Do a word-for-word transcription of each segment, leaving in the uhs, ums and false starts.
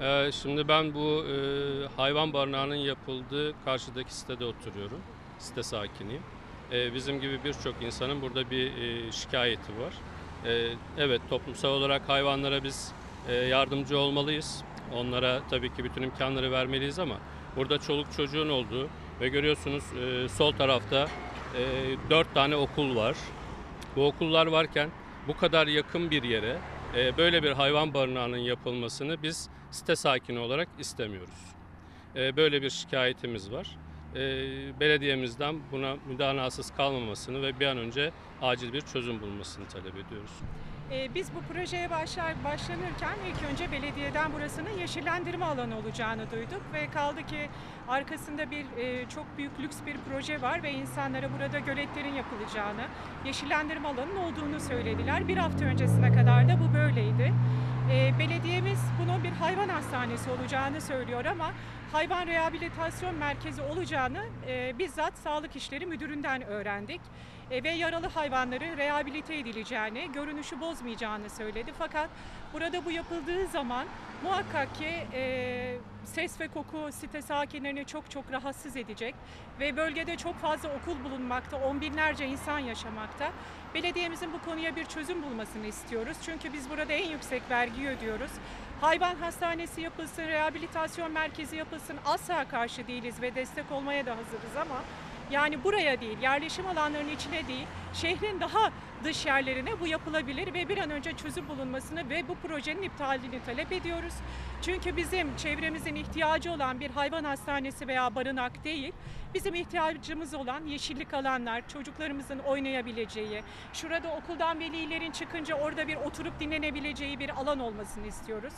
Ee, şimdi ben bu e, hayvan barınağının yapıldığı karşıdaki sitede oturuyorum. Site sakiniyim. Ee, bizim gibi birçok insanın burada bir e, şikayeti var. Ee, evet, toplumsal olarak hayvanlara biz e, yardımcı olmalıyız. Onlara tabii ki bütün imkanları vermeliyiz ama burada çoluk çocuğun olduğu ve görüyorsunuz e, sol tarafta e, dört tane okul var. Bu okullar varken bu kadar yakın bir yere e, böyle bir hayvan barınağının yapılmasını biz site sakini olarak istemiyoruz. E, böyle bir şikayetimiz var. E, belediyemizden buna müdanasız kalmamasını ve bir an önce acil bir çözüm bulmasını talep ediyoruz. Biz bu projeye başlanırken ilk önce belediyeden burasının yeşillendirme alanı olacağını duyduk ve kaldı ki arkasında bir çok büyük lüks bir proje var ve insanlara burada göletlerin yapılacağını, yeşillendirme alanının olduğunu söylediler. Bir hafta öncesine kadar da bu böyleydi. Belediyemiz bunun bir hayvan hastanesi olacağını söylüyor ama hayvan rehabilitasyon merkezi olacağını bizzat Sağlık İşleri Müdüründen öğrendik ve yaralı hayvanları rehabilite edileceğini, görünüşü bozmayacağını söyledi. Fakat burada bu yapıldığı zaman muhakkak ki e, ses ve koku site sakinlerini çok çok rahatsız edecek ve bölgede çok fazla okul bulunmakta, on binlerce insan yaşamakta. Belediyemizin bu konuya bir çözüm bulmasını istiyoruz. Çünkü biz burada en yüksek vergiyi ödüyoruz. Hayvan hastanesi yapılsın, rehabilitasyon merkezi yapılsın, asla karşı değiliz ve destek olmaya da hazırız ama yani buraya değil, yerleşim alanlarının içine değil, şehrin daha dış yerlerine bu yapılabilir ve bir an önce çözüm bulunmasını ve bu projenin iptalini talep ediyoruz. Çünkü bizim çevremizin ihtiyacı olan bir hayvan hastanesi veya barınak değil, bizim ihtiyacımız olan yeşillik alanlar, çocuklarımızın oynayabileceği, şurada okuldan velilerin çıkınca orada bir oturup dinlenebileceği bir alan olmasını istiyoruz.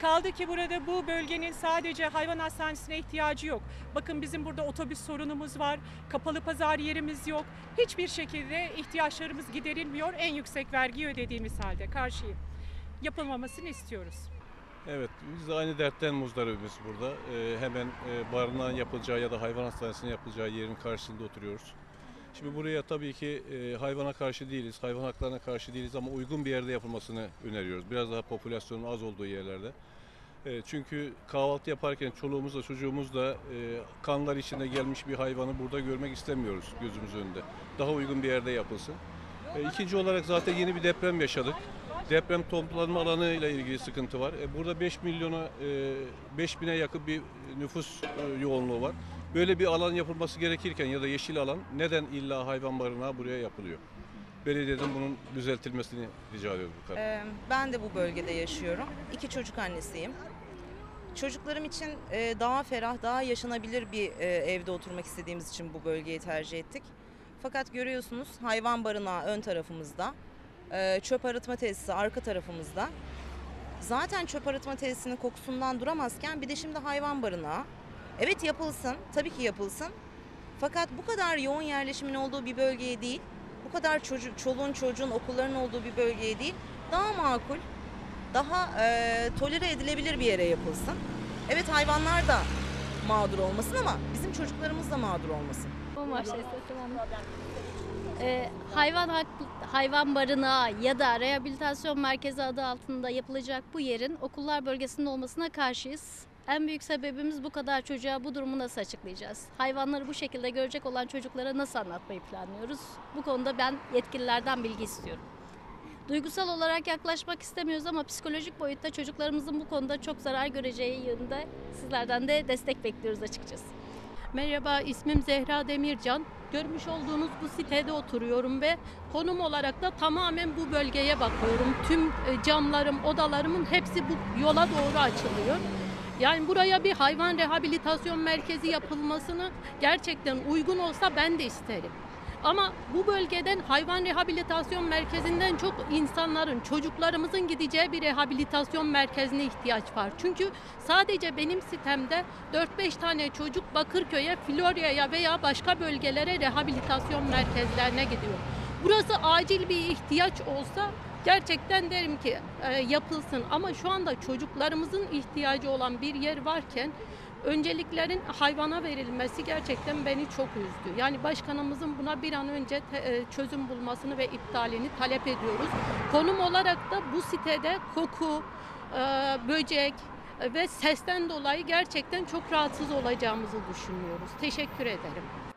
Kaldı ki burada bu bölgenin sadece hayvan hastanesine ihtiyacı yok. Bakın bizim burada otobüs sorunumuz var, kapalı pazar yerimiz yok, hiçbir şekilde ihtiyaçlarımız giderilmiyor, en yüksek vergiyi ödediğimiz halde karşıyım. Yapılmamasını istiyoruz. Evet, biz de aynı dertten muzdaribiz burada. Ee, hemen e, barınağın yapılacağı ya da hayvan hastanesinin yapılacağı yerin karşısında oturuyoruz. Şimdi buraya tabii ki e, hayvana karşı değiliz, hayvan haklarına karşı değiliz ama uygun bir yerde yapılmasını öneriyoruz. Biraz daha popülasyonun az olduğu yerlerde. E, çünkü kahvaltı yaparken çoluğumuzla çocuğumuzla e, kanlar içinde gelmiş bir hayvanı burada görmek istemiyoruz gözümüz önünde. Daha uygun bir yerde yapılsın. E, ikinci olarak zaten yeni bir deprem yaşadık. Deprem toplanma alanı ile ilgili sıkıntı var. Burada beş milyona beş bine yakın bir nüfus yoğunluğu var. Böyle bir alan yapılması gerekirken ya da yeşil alan neden illa hayvan barınağı buraya yapılıyor? Belediyeden bunun düzeltilmesini rica ediyorum. Ben de bu bölgede yaşıyorum. İki çocuk annesiyim. Çocuklarım için daha ferah, daha yaşanabilir bir evde oturmak istediğimiz için bu bölgeyi tercih ettik. Fakat görüyorsunuz hayvan barınağı ön tarafımızda. Çöp arıtma tesisi arka tarafımızda. Zaten çöp arıtma tesisinin kokusundan duramazken bir de şimdi hayvan barınağı. Evet yapılsın, tabii ki yapılsın. Fakat bu kadar yoğun yerleşimin olduğu bir bölgeye değil, bu kadar çocuk, çoluğun çocuğun okulların olduğu bir bölgeye değil, daha makul, daha e, tolere edilebilir bir yere yapılsın. Evet hayvanlar da mağdur olmasın ama bizim çocuklarımız da mağdur olmasın. Ee, hayvan hak, hayvan barınağı ya da rehabilitasyon merkezi adı altında yapılacak bu yerin okullar bölgesinde olmasına karşıyız. En büyük sebebimiz bu kadar çocuğa bu durumu nasıl açıklayacağız? Hayvanları bu şekilde görecek olan çocuklara nasıl anlatmayı planlıyoruz? Bu konuda ben yetkililerden bilgi istiyorum. Duygusal olarak yaklaşmak istemiyoruz ama psikolojik boyutta çocuklarımızın bu konuda çok zarar göreceği yönünde sizlerden de destek bekliyoruz açıkçası. Merhaba, ismim Zehra Demircan. Görmüş olduğunuz bu sitede oturuyorum ve konum olarak da tamamen bu bölgeye bakıyorum. Tüm camlarım, odalarımın hepsi bu yola doğru açılıyor. Yani buraya bir hayvan rehabilitasyon merkezi yapılmasını gerçekten uygun olsa ben de isterim. Ama bu bölgeden hayvan rehabilitasyon merkezinden çok insanların, çocuklarımızın gideceği bir rehabilitasyon merkezine ihtiyaç var. Çünkü sadece benim sitemde dört beş tane çocuk Bakırköy'e, Florya'ya veya başka bölgelere rehabilitasyon merkezlerine gidiyor. Burası acil bir ihtiyaç olsa gerçekten derim ki e, yapılsın ama şu anda çocuklarımızın ihtiyacı olan bir yer varken önceliklerin hayvana verilmesi gerçekten beni çok üzdü. Yani başkanımızın buna bir an önce çözüm bulmasını ve iptalini talep ediyoruz. Konum olarak da bu sitede koku, böcek, ve sesten dolayı gerçekten çok rahatsız olacağımızı düşünüyoruz. Teşekkür ederim.